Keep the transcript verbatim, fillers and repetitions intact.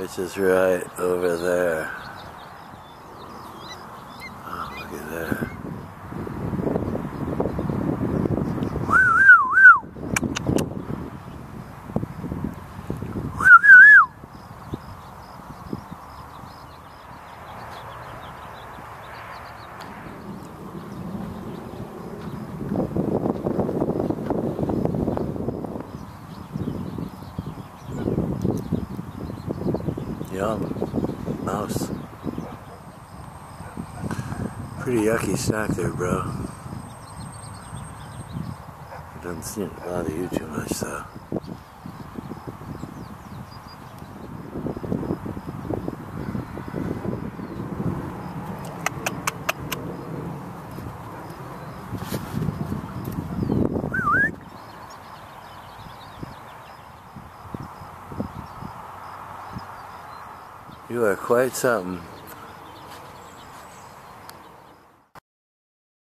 which is right over there. Oh, look at that. Young mouse. Pretty yucky snack there, bro. It doesn't seem to bother you too much, though. You are quite something.